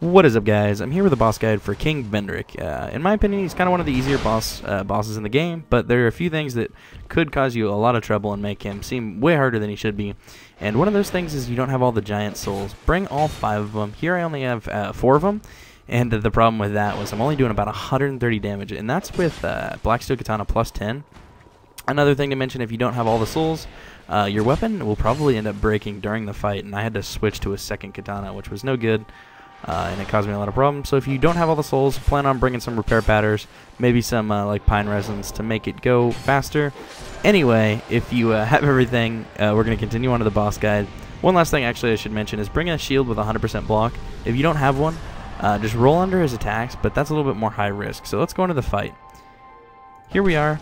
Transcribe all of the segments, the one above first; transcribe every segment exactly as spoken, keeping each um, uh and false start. What is up, guys? I'm here with a boss guide for King Vendrick. Uh, in my opinion, he's kind of one of the easier boss uh, bosses in the game, but there are a few things that could cause you a lot of trouble and make him seem way harder than he should be. And one of those things is you don't have all the giant souls. Bring all five of them. Here I only have uh, four of them, and the problem with that was I'm only doing about one hundred thirty damage, and that's with uh, Black Steel Katana plus ten. Another thing to mention, if you don't have all the souls, uh, your weapon will probably end up breaking during the fight, and I had to switch to a second katana, which was no good. Uh, and it caused me a lot of problems. So if you don't have all the souls, plan on bringing some repair batters, maybe some uh, like pine resins to make it go faster. Anyway, if you uh, have everything, uh, we're going to continue on to the boss guide. One last thing actually I should mention is bring a shield with one hundred percent block. If you don't have one, uh, just roll under his attacks, but that's a little bit more high risk. So let's go into the fight. Here we are.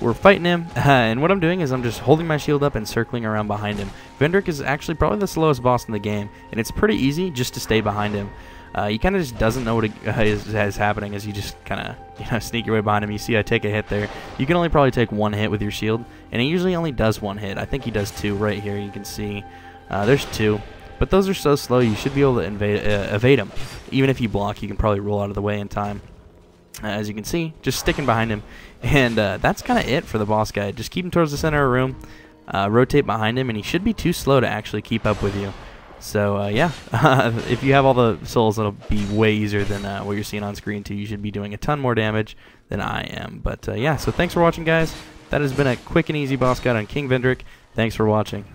We're fighting him, uh, and what I'm doing is I'm just holding my shield up and circling around behind him. Vendrick is actually probably the slowest boss in the game, and it's pretty easy just to stay behind him. Uh, he kind of just doesn't know what uh, is, is happening as you just kind of you know sneak your way behind him. You see I take a hit there. You can only probably take one hit with your shield, and he usually only does one hit. I think he does two right here. You can see uh, there's two. But those are so slow you should be able to invade, uh, evade him. Even if you block, you can probably roll out of the way in time. Uh, as you can see, just sticking behind him, and uh, that's kind of it for the boss guy. Just keep him towards the center of the room, uh, rotate behind him, and he should be too slow to actually keep up with you. So uh, yeah, if you have all the souls, it'll be way easier than uh, what you're seeing on screen too. You should be doing a ton more damage than I am. But uh, yeah, so thanks for watching, guys. That has been a quick and easy boss guide on King Vendrick. Thanks for watching.